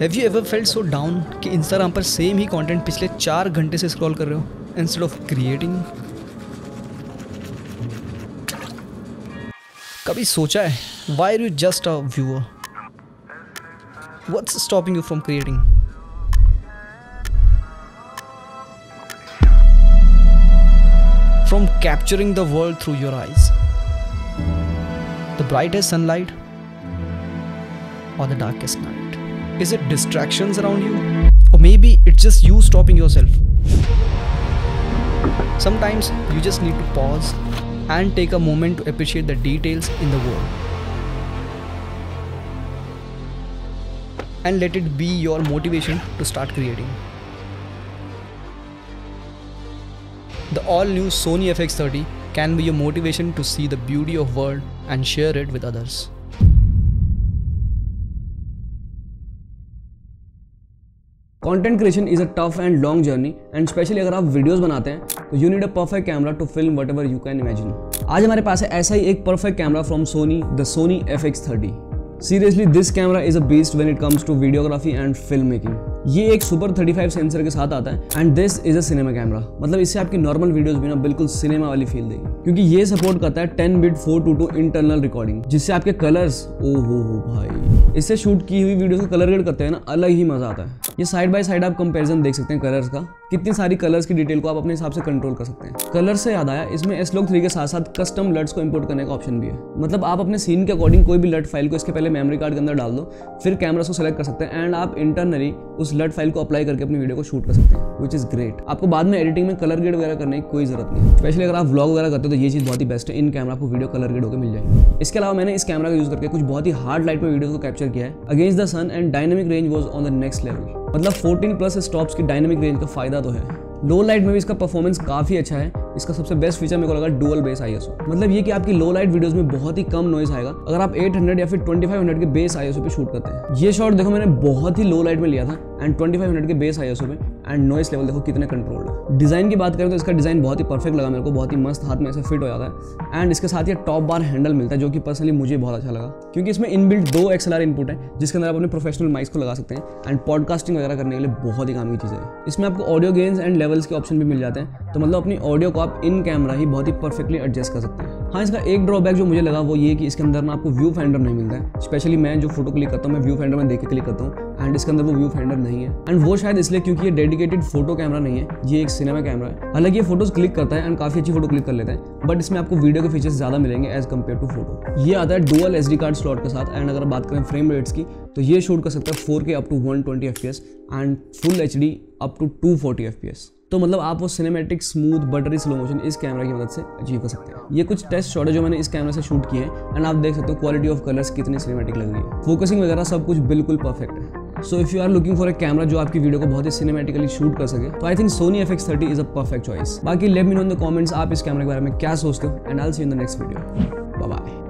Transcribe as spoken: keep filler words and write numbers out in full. Have you ever felt so down कि Instagram पर same ही कंटेंट पिछले चार घंटे से स्क्रॉल कर रहे हो इंस्टेड ऑफ क्रिएटिंग? कभी सोचा है why are you just a viewer? What's stopping you from creating? From capturing the world through your eyes, the brightest sunlight or the darkest night? Is it distractions around you? Or maybe it's just you stopping yourself. Sometimes you just need to pause and take a moment to appreciate the details in the world. And let it be your motivation to start creating. The all new Sony F X thirty can be your motivation to see the beauty of the world and share it with others. Content creation is a tough and long journey and especially अगर आप videos बनाते हैं तो you need a perfect camera to film whatever you can imagine. आज हमारे पास है ऐसा ही एक perfect camera from Sony, the Sony F X thirty. Seriously, this camera is a beast when it comes to videography and filmmaking. ये एक super thirty-five sensor के साथ आता है and this is a cinema camera. मतलब इससे आपकी normal videos भी ना बिल्कुल cinema वाली feel देगी क्योंकि ये support करता है ten bit four to two internal recording जिससे आपके colors, ओ हो हो भाई, इससे shoot की हुई videos को color grade करते हैं ना, अलग ही मजा आता है. ये साइड बाय साइड आप कंपैरिजन देख सकते हैं कलर्स का, कितनी सारी कलर्स की डिटेल को आप अपने हिसाब से कंट्रोल कर सकते हैं. कलर से याद आया, इसमें S log three के साथ साथ कस्टम लट्स को इंपोर्ट करने का ऑप्शन भी है. मतलब आप अपने सीन के अकॉर्डिंग कोई भी लट फाइल को इसके पहले मेमोरी कार्ड के अंदर डाल दो, फिर कैमरा को सेलेक्ट कर सकते हैं एंड आप इंटरनली उस लट फाइल को अप्लाई करके अपनी वीडियो को शूट कर सकते हैं, विच इज ग्रेट. आपको बाद में एडिटिंग में कलर ग्रेड वगैरह करने की कोई जरूरत नहीं. स्पेशली अगर आप व्लॉग वगैरह करते हो तो ये चीज़ बहुत ही बेस्ट है, इन कैमरा आपको वीडियो कलर ग्रेड होकर मिल जाएगी. इसके अलावा मैंने इस कैमरा का यूज करके कुछ बहुत ही हार्ड लाइट में वीडियो को कैप्चर किया है. Against the sun and dynamic range was on the next level. मतलब fourteen प्लस स्टॉप्स की डायनेमिक रेंज का फायदा तो है. लो लाइट में भी इसका परफॉर्मेंस काफ़ी अच्छा है. इसका सबसे बेस्ट फीचर मेरे को लगा डुअल बेस आईएसओ. मतलब ये कि आपकी लो लाइट वीडियोस में बहुत ही कम नॉइस आएगा अगर आप eight hundred या फिर twenty-five hundred के बेस आईएसओ पे शूट करते हैं. ये शॉट देखो मैंने बहुत ही लो लाइट में लिया था एंड twenty-five hundred के बेस आईएसओ पे, एंड नॉइस लेवल देखो कितने कंट्रोल्ड है. डिज़ाइन की बात करें तो इसका डिज़ाइन बहुत ही परफेक्ट लगा मेरे को, बहुत ही मस्त हाथ में ऐसे फिट हो जाता है. एंड इसके साथ ये टॉप बार हैंडल मिलता है जो कि पर्सनली मुझे बहुत अच्छा लगा क्योंकि इसमें इनबिल्ट दो एक्सएलआर इनपुट है जिसके अंदर आप अपने प्रोफेशनल माइक्स को लगा सकते हैं एंड पॉडकास्टिंग वगैरह करने के लिए बहुत ही काम की चीज़ है. इसमें आपको ऑडियो गेन्स एंड लेवल्स के ऑप्शन भी मिल जाते हैं, तो मतलब अपनी ऑडियो को आप इन कैमरा ही बहुत ही परफेक्टली एडजस्ट कर सकते हैं. हाँ, इसका एक ड्रॉबैक जो मुझे लगा वो ये कि इसके अंदर ना आपको व्यू फाइंडर नहीं मिलता है. स्पेशली मैं जो फोटो क्लिक करता हूँ मैं व्यू फाइंडर में देख के क्लिक करता हूँ एंड इसके अंदर वो व्यू फाइंडर नहीं है. एंड वो शायद इसलिए क्योंकि ये डेडिकेटेड फोटो कैमरा नहीं है, ये एक सिनेमा कैमरा है. हालांकि ये फोटोज क्लिक करता है एंड काफ़ी अच्छी फोटो क्लिक कर लेता है, बट इसमें आपको वीडियो के फीचर्स ज़्यादा मिलेंगे एज कम्पेयर टू फोटो. ये आता है डुअल एसडी कार्ड स्लॉट के साथ एंड अगर बात करें फ्रेम रेट्स की तो ये शूट कर सकता है four K up to one twenty F P S and full H D up to two forty F P S. तो मतलब आप वो cinematic smooth buttery slow motion इस कैमरा की मदद से अचीव कर सकते हैं. ये कुछ टेस्ट शॉट है जो मैंने इस कैमरा से शूट किए हैं एंड आप देख सकते हो क्वालिटी ऑफ कलर्स कितनी सिनेमैटिक लग रही है, फोकसिंग वगैरह सब कुछ बिल्कुल परफेक्ट है. So if you are looking for a camera जो आपकी वीडियो को बहुत ही सिनेमैटिकली शूट कर सके तो I think Sony F X thirty is a perfect choice. बाकी let me know in the comments आप इस कैमरे के बारे में क्या सोचते हो and I will see you in the next video. Bye bye.